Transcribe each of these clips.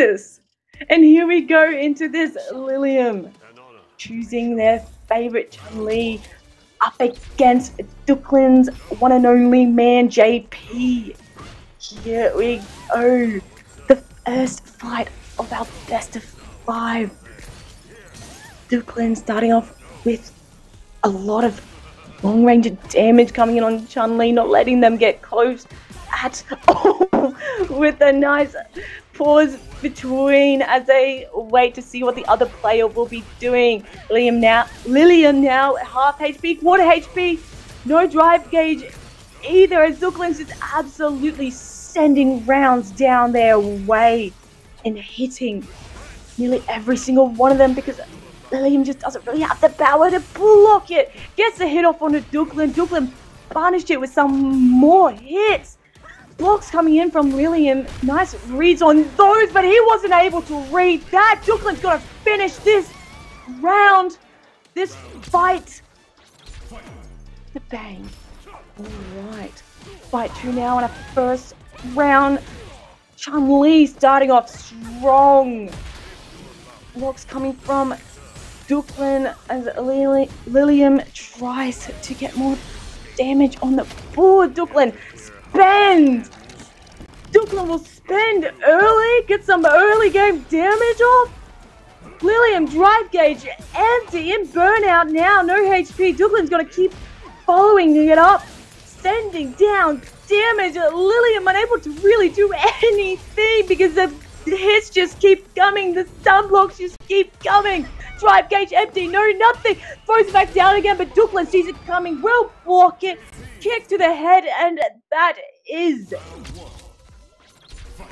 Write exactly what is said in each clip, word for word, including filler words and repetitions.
this. And here we go into this Lilium, choosing their favorite Chun-Li up against DOOKLYNNN's one and only man, J P. Here we go. The first fight of our best of five. DOOKLYNNN starting off with a lot of long range of damage coming in on Chun-Li, not letting them get close at all, with a nice pause between as they wait to see what the other player will be doing. Lilium now, Lilium now at half H P, quarter H P, no drive gauge either, as DOOKLYNNN's just absolutely sending rounds down their way and hitting nearly every single one of them, because Lilium just doesn't really have the power to block it. Gets a hit off onto DOOKLYNNN. DOOKLYNNN punished it with some more hits. Blocks coming in from Lilium. Nice reads on those, but he wasn't able to read that. DOOKLYNNN's got to finish this round, this fight. The bang. Alright. Fight two now in our first round. Chun-Li starting off strong. Blocks coming from DOOKLYNNN as Lilium tries to get more damage on the board. DOOKLYNNN spend! DOOKLYNNN will spend early, get some early game damage off. Lilium drive gauge empty in burnout now, no H P. DOOKLYNNN's gonna keep following it up, sending down damage. Lilium unable to really do anything because the hits just keep coming, the stun blocks just keep coming. Drive gauge empty, no nothing, throws it back down again, but DOOKLYNNNn sees it coming, will block it, kick to the head, and that is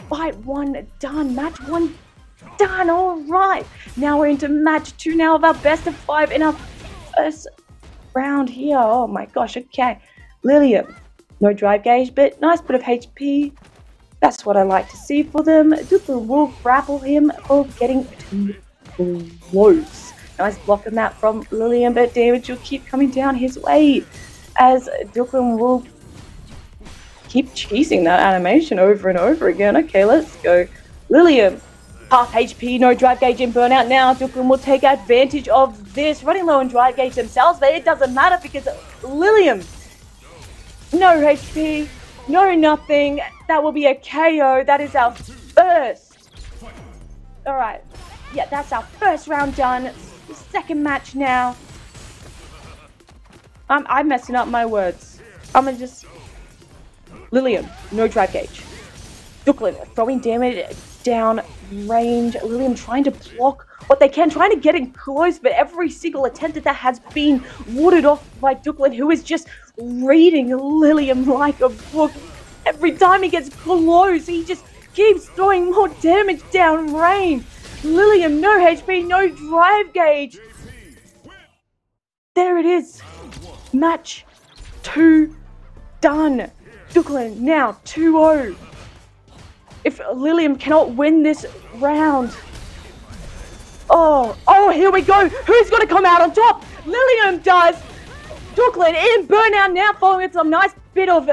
fight one done, match one done. Alright, now we're into match two now of our best of five in our first round here. Oh my gosh, okay, Lilium, no drive gauge, but nice bit of H P, that's what I like to see for them. DOOKLYNNN will grapple him for getting to close. Nice block on that from Lilium, but damage will keep coming down his way as DOOKLYNNN will keep cheesing that animation over and over again. Okay, let's go. Lilium, half H P, no drive gauge in burnout now. DOOKLYNNN will take advantage of this, running low on drive gauge themselves, but it doesn't matter because Lilium, no H P, no nothing. That will be a K O. That is our first. Alright. Yeah, that's our first round done. Second match now. I'm, I'm messing up my words. I'm gonna just... Lilium, no drive gauge. DOOKLYNNN throwing damage down range. Lilium trying to block what they can, trying to get it close, but every single attempt at that has been warded off by DOOKLYNNN, who is just reading Lilium like a book. Every time he gets close, he just keeps throwing more damage down range. Lilium, no H P, no drive gauge. There it is. Match two done. DOOKLYNNN now two oh. If Lilium cannot win this round. Oh, oh, here we go. Who's going to come out on top? Lilium does. DOOKLYNNN in burnout now, following with some nice bit of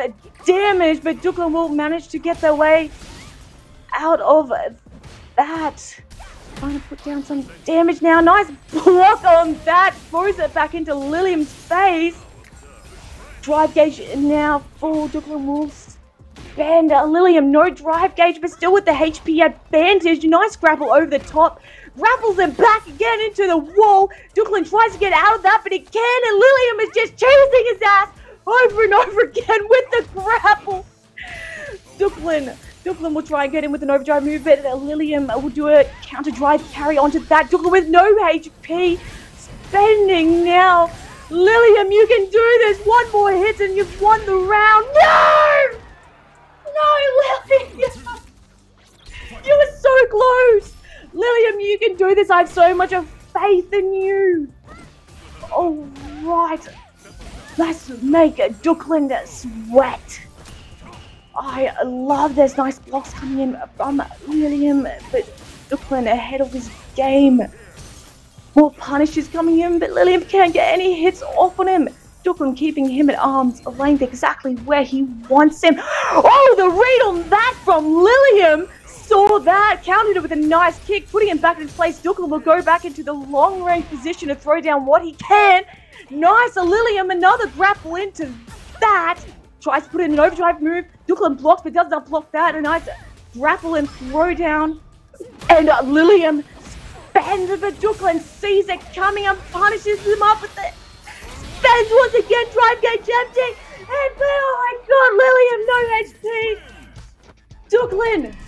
damage, but DOOKLYNNN will manage to get their way out of that. Trying to put down some damage now. Nice block on that. Throws it back into Lilium's face. Drive gauge now for DOOKLYNNN will spend. Lilium, no drive gauge, but still with the H P advantage. Nice grapple over the top. Grapples him back again into the wall. DOOKLYNNN tries to get out of that, but he can. And Lilium is just chasing his ass over and over again with the grapple. DOOKLYNNN. DOOKLYNNN will try and get in with an overdrive move, but Lilium will do a counter drive carry onto that. DOOKLYNNN with no H P, spending now. Lilium, you can do this. One more hit and you've won the round. No! No, Lilium! You were so close. Lilium, you can do this. I have so much of faith in you. All right. Let's make DOOKLYNNN sweat. I love those nice blocks coming in from Lilium, but DOOKLYNNN ahead of his game. More punishes coming in, but Lilium can't get any hits off on him. DOOKLYNNN keeping him at arm's length, exactly where he wants him. Oh, the read on that from Lilium! So saw that, countered it with a nice kick, putting him back in his place. Dooklynn will go back into the long range position to throw down what he can. Nice, Lilium, another grapple into that. Tries to put in an overdrive move. Dooklynn blocks, but does not block that. A nice grapple and throw down. And uh, Lilium spends it, but Dooklynn sees it coming and punishes him up with it. Spends once again, drive gauge empty. And oh my god, Lilium, no H P. Dooklynn